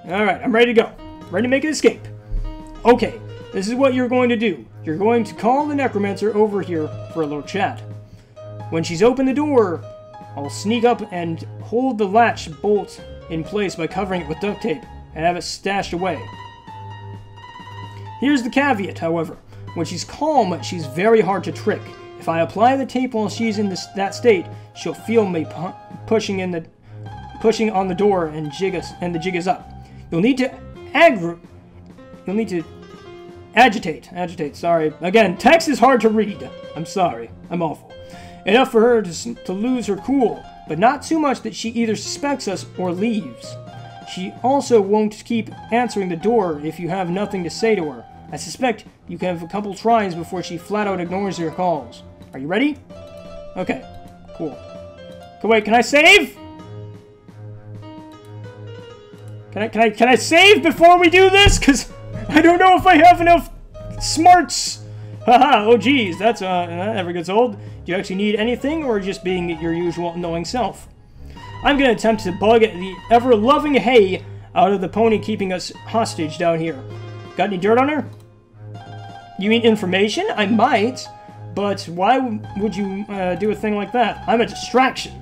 Alright, I'm ready to go. Ready to make an escape. Okay, this is what you're going to do. You're going to call the necromancer over here for a little chat. When she's opened the door, I'll sneak up and hold the latch bolt in place by covering it with duct tape and have it stashed away. Here's the caveat, however. When she's calm, she's very hard to trick. If I apply the tape while she's in this, that state, she'll feel me pu pushing in the pushing on the door and jig us, and the jig is up. You'll need to aggr you'll need to agitate. Agitate, sorry. Again, text is hard to read. I'm sorry. I'm awful. Enough for her to, to lose her cool, but not too much that she either suspects us or leaves. She also won't keep answering the door if you have nothing to say to her. I suspect you can have a couple tries before she flat out ignores your calls. Are you ready? Okay, cool. Wait, can I save? Can I, can I, can I save before we do this? Because I don't know if I have enough smarts. Haha, oh geez, that's uh, that never gets old. Do you actually need anything or just being your usual knowing self? I'm going to attempt to bug the ever-loving hay out of the pony keeping us hostage down here. Got any dirt on her? You mean information? I might, but why would you uh, do a thing like that? I'm a distraction.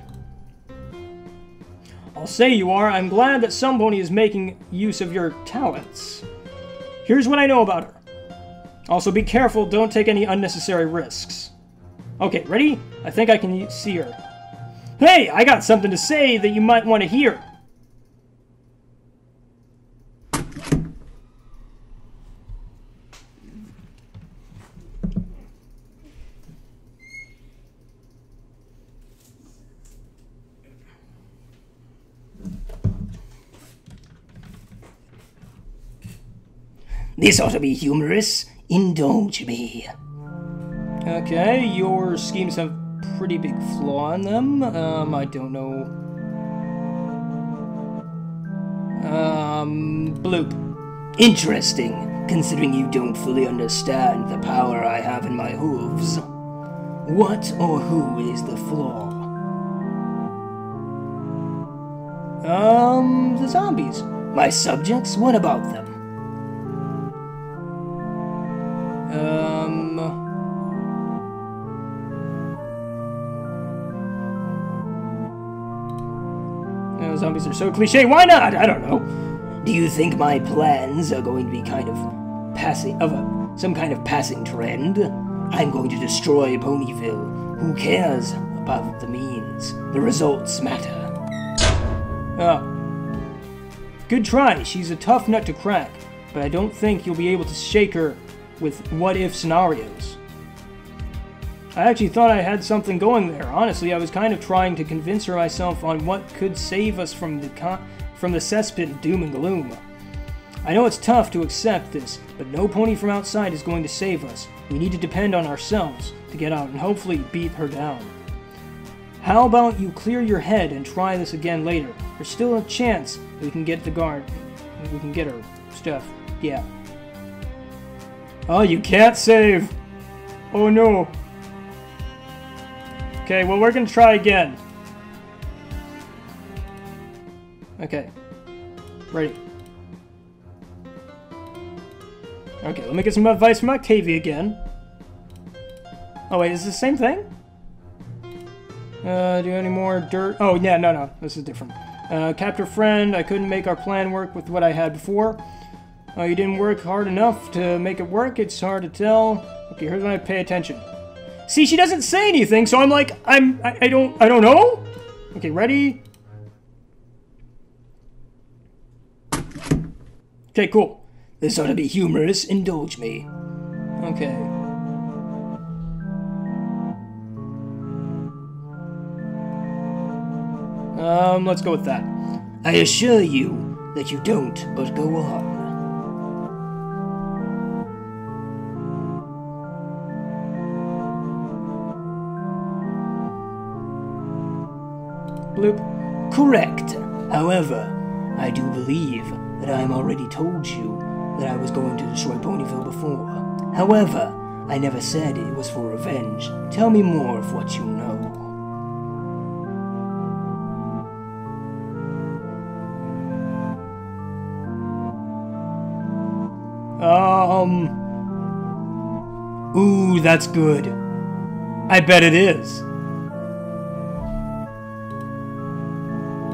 I'll say you are. I'm glad that somebody is making use of your talents. Here's what I know about her. Also, be careful. Don't take any unnecessary risks. Okay, ready? I think I can see her. Hey, I got something to say that you might want to hear. This ought to be humorous. Indulge me. Okay, your schemes have a pretty big flaw in them. Um, I don't know. Um, bloop. Interesting, considering you don't fully understand the power I have in my hooves. What or who is the flaw? Um, the zombies. My subjects? What about them? Um, oh, zombies are so cliche. Why not? I don't know. Do you think my plans are going to be kind of passing of a, some kind of passing trend? I'm going to destroy Ponyville. Who cares about the means? The results matter. Oh, good try. She's a tough nut to crack, but I don't think you'll be able to shake her with what-if scenarios. I actually thought I had something going there. Honestly, I was kind of trying to convince her myself on what could save us from the con from the cesspit of doom and gloom. I know it's tough to accept this, but no pony from outside is going to save us. We need to depend on ourselves to get out and hopefully beat her down. How about you clear your head and try this again later? There's still a chance that we can get the guard. We can get her stuff. Yeah. Oh, you can't save! Oh no! Okay, well, we're gonna try again. Okay. Ready. Okay, let me get some advice from Octavia again. Oh wait, is this the same thing? Uh, do you have any more dirt? Oh, yeah, no, no, this is different. Uh, capture friend, I couldn't make our plan work with what I had before. Oh, you didn't work hard enough to make it work? It's hard to tell. Okay, here's when I pay attention. See, she doesn't say anything, so I'm like, I'm, I, I don't, I don't know? Okay, ready? Okay, cool. This ought to be humorous. Indulge me. Okay. Um, let's go with that. I assure you that you don't, but go on. Correct. However, I do believe that I'm already told you that I was going to destroy Ponyville before. However, I never said it was for revenge. Tell me more of what you know. Um... Ooh, that's good. I bet it is.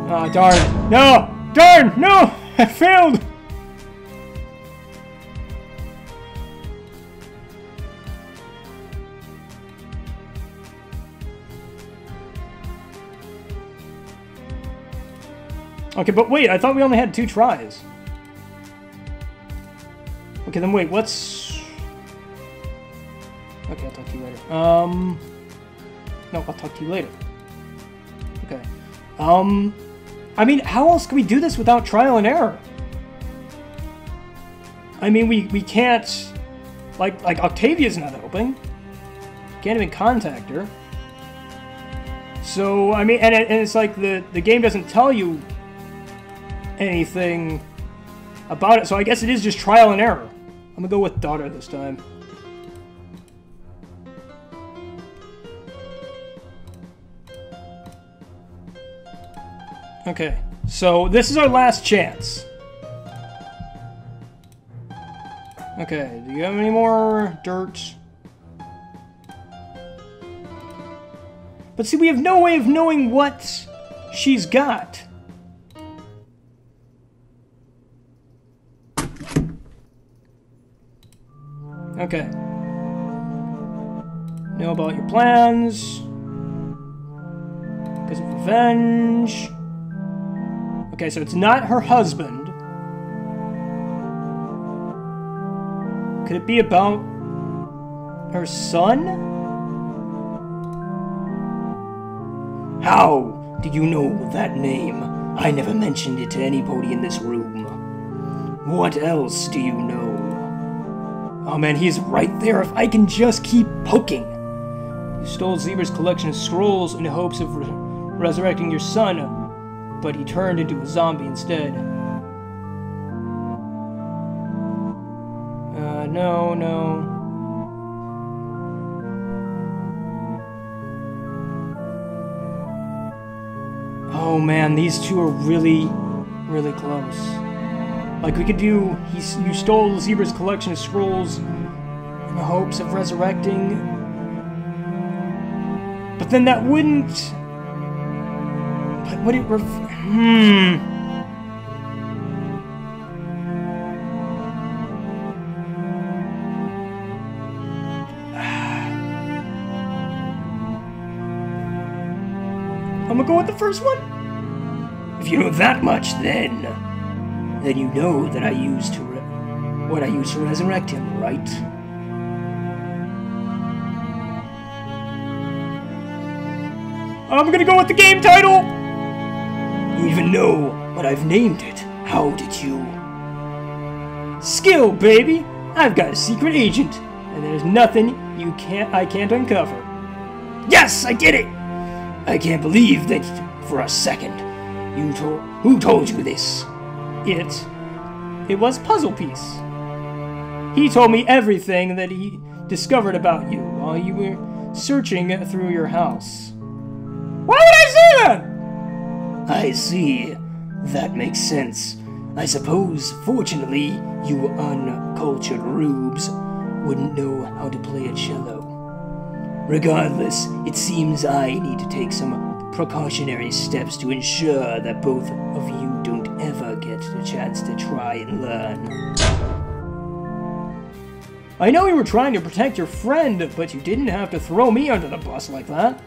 Aw, oh, darn it. No! Darn! No! I failed! Okay, but wait, I thought we only had two tries. Okay, then wait, what's... Okay, I'll talk to you later. Um... No, I'll talk to you later. Okay. Um... I mean, how else can we do this without trial and error? I mean, we, we can't... Like, like Octavia's not helping. Can't even contact her. So, I mean, and, it, and it's like the, the game doesn't tell you anything about it, so I guess it is just trial and error. I'm gonna go with daughter this time. Okay, so this is our last chance. Okay, do you have any more dirt? But see, we have no way of knowing what she's got. Okay. Know about your plans. Because of revenge. Okay, so it's not her husband. Could it be about her son? How do you know that name? I never mentioned it to anybody in this room. What else do you know? Oh man, he's right there if I can just keep poking. You stole Zebra's collection of scrolls in hopes of re resurrecting your son. But he turned into a zombie instead. Uh, no, no. Oh man, these two are really, really close. Like we could do, he, you stole Zebra's collection of scrolls in the hopes of resurrecting. But then that wouldn't... But would it ref- Hmm. I'm gonna go with the first one. If you know that much, then... Then you know that I used to re- what I used to resurrect him, right? I'm gonna go with the game title! You even know what I've named it. How did you? Skill, baby! I've got a secret agent, and there's nothing you can't I can't uncover. Yes, I did it! I can't believe that for a second. You told who told you this? It it was Puzzle Piece. He told me everything that he discovered about you while you were searching through your house. Why would I say that? I see. That makes sense. I suppose, fortunately, you uncultured rubes wouldn't know how to play a cello. Regardless, it seems I need to take some precautionary steps to ensure that both of you don't ever get the chance to try and learn. I know you were trying to protect your friend, but you didn't have to throw me under the bus like that.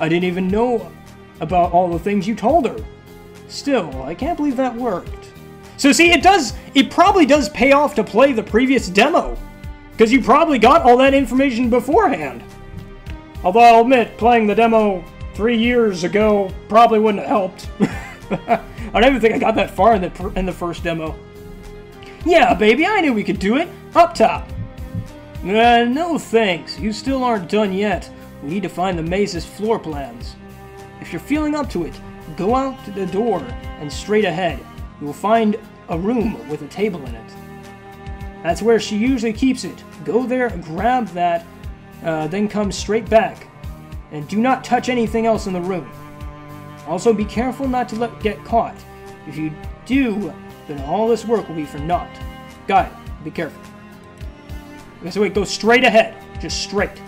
I didn't even know about all the things you told her. Still, I can't believe that worked. So see, it does, it probably does pay off to play the previous demo, because you probably got all that information beforehand. Although I'll admit, playing the demo three years ago probably wouldn't have helped. I don't even think I got that far in the, pr in the first demo. Yeah, baby, I knew we could do it. Up top. Uh, no thanks, you still aren't done yet. We need to find the maze's floor plans. If you're feeling up to it, go out the door and straight ahead. You will find a room with a table in it. That's where she usually keeps it. Go there, grab that, uh, then come straight back. And do not touch anything else in the room. Also, be careful not to let get caught. If you do, then all this work will be for naught. Got it. Be careful. Okay, so wait, go straight ahead. Just straight.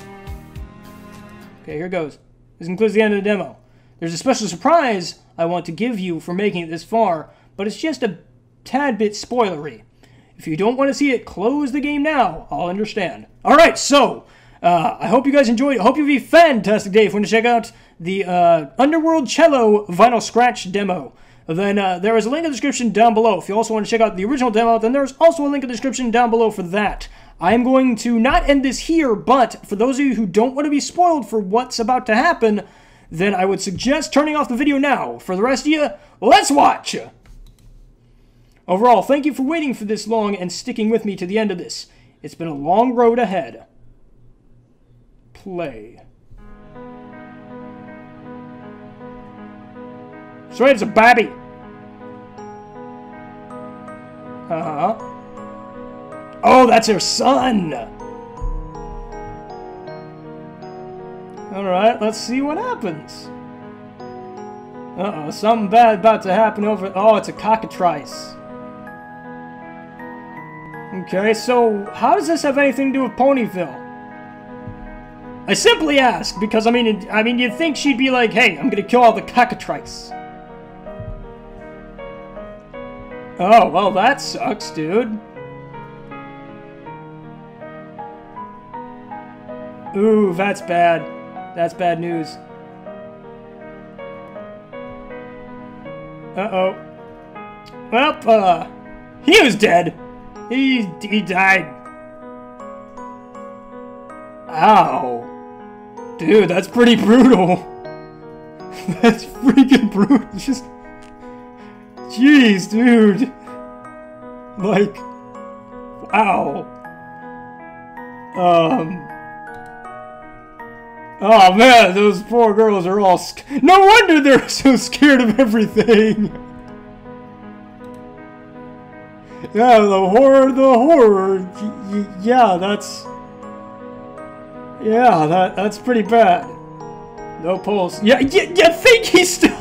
Okay, here goes. This concludes the end of the demo. There's a special surprise I want to give you for making it this far, but it's just a tad bit spoilery. If you don't want to see it, close the game now. I'll understand. Alright, so, uh, I hope you guys enjoyed it. I hope you have a fantastic day. If you want to check out the uh, Underworld Cello Vinyl Scratch demo, then uh, there is a link in the description down below. If you also want to check out the original demo, then there's also a link in the description down below for that. I'm going to not end this here, but for those of you who don't want to be spoiled for what's about to happen, then I would suggest turning off the video now. For the rest of you, let's watch! Overall, thank you for waiting for this long and sticking with me to the end of this. It's been a long road ahead. Play. Straight as a babby! Uh-huh. Oh, that's her son! Alright, let's see what happens. Uh-oh, something bad about to happen over... Oh, it's a cockatrice. Okay, so how does this have anything to do with Ponyville? I simply ask, because I mean, I mean, you'd think she'd be like, hey, I'm gonna kill all the cockatrice. Oh, well, that sucks, dude. Ooh, that's bad. That's bad news. Uh-oh. Well, uh, he was dead. He, he died. Ow. Dude, that's pretty brutal. That's freaking brutal. Just, jeez, dude. Like, wow. Um... Oh man, those poor girls are all sc- No wonder they're so scared of everything! Yeah, the horror, the horror, y y yeah, that's... Yeah, that that's pretty bad. No pulse. Yeah, yeah, yeah, think he's still...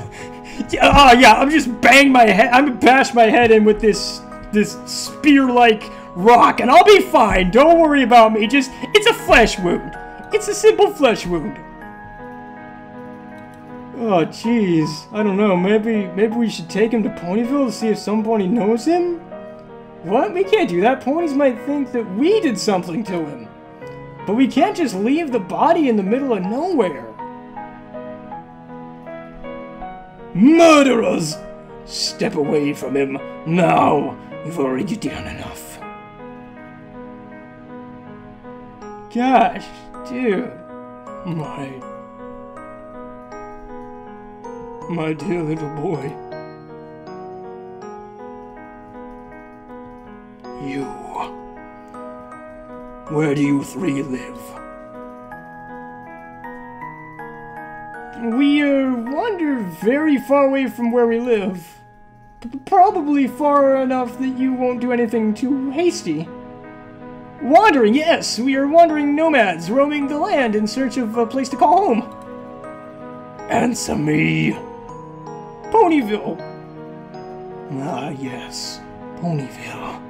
Yeah, oh yeah, I'm just bang my head, I'm gonna bash my head in with this, this spear-like rock, and I'll be fine, don't worry about me, just, it's a flesh wound. It's a simple flesh wound. Oh, jeez. I don't know. Maybe maybe we should take him to Ponyville to see if somebody knows him? What? We can't do that. Ponies might think that we did something to him. But we can't just leave the body in the middle of nowhere. Murderers! Step away from him now. You've already done enough. Gosh. Dude, my, my dear little boy, you, where do you three live? We uh, wander very far away from where we live, probably far enough that you won't do anything too hasty. Wandering, yes! We are wandering nomads, roaming the land in search of a place to call home. Answer me. Ponyville. Ah, yes. Ponyville.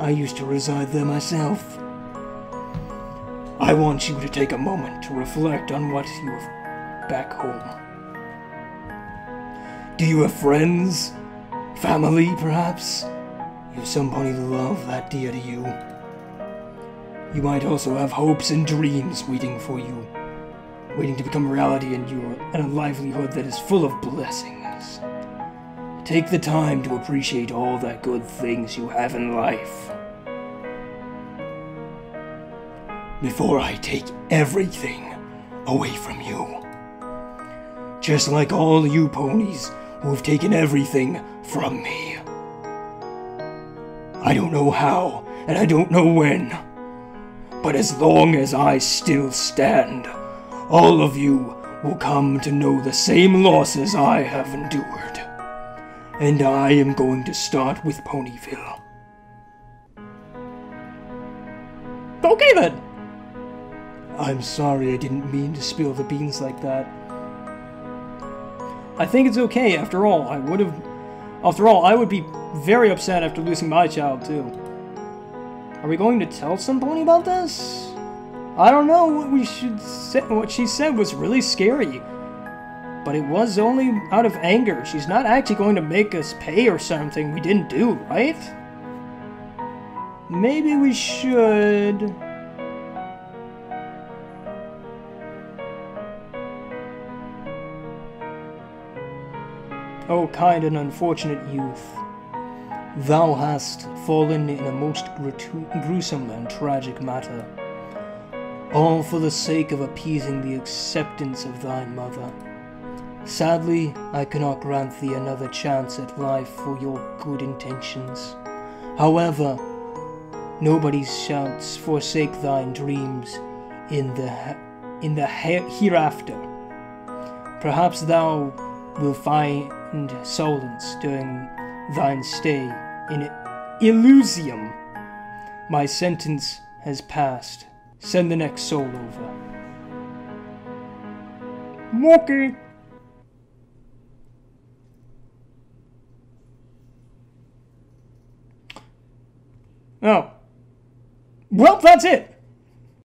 I used to reside there myself. I want you to take a moment to reflect on what you have back home. Do you have friends? Family, perhaps? You have somebody to love that dear to you? You might also have hopes and dreams waiting for you, waiting to become reality in your and a livelihood that is full of blessings. Take the time to appreciate all the good things you have in life. Before I take everything away from you. Just like all you ponies who have taken everything from me. I don't know how, and I don't know when. But as long as I still stand, all of you will come to know the same losses I have endured. And I am going to start with Ponyville. Okay then! I'm sorry, I didn't mean to spill the beans like that. I think it's okay, after all, I would have... After all, I would be very upset after losing my child, too. Are we going to tell somebody about this? I don't know, what we should say, what she said was really scary. But it was only out of anger. She's not actually going to make us pay or something we didn't do, right? Maybe we should... O kind and unfortunate youth, thou hast fallen in a most gruesome and tragic matter, all for the sake of appeasing the acceptance of thy mother. Sadly, I cannot grant thee another chance at life for your good intentions. However, nobody shall forsake thine dreams in the, in the hereafter. Perhaps thou will find and solace during thine stay in Illusium. My sentence has passed. Send the next soul over. Moki! Oh. Well, that's it!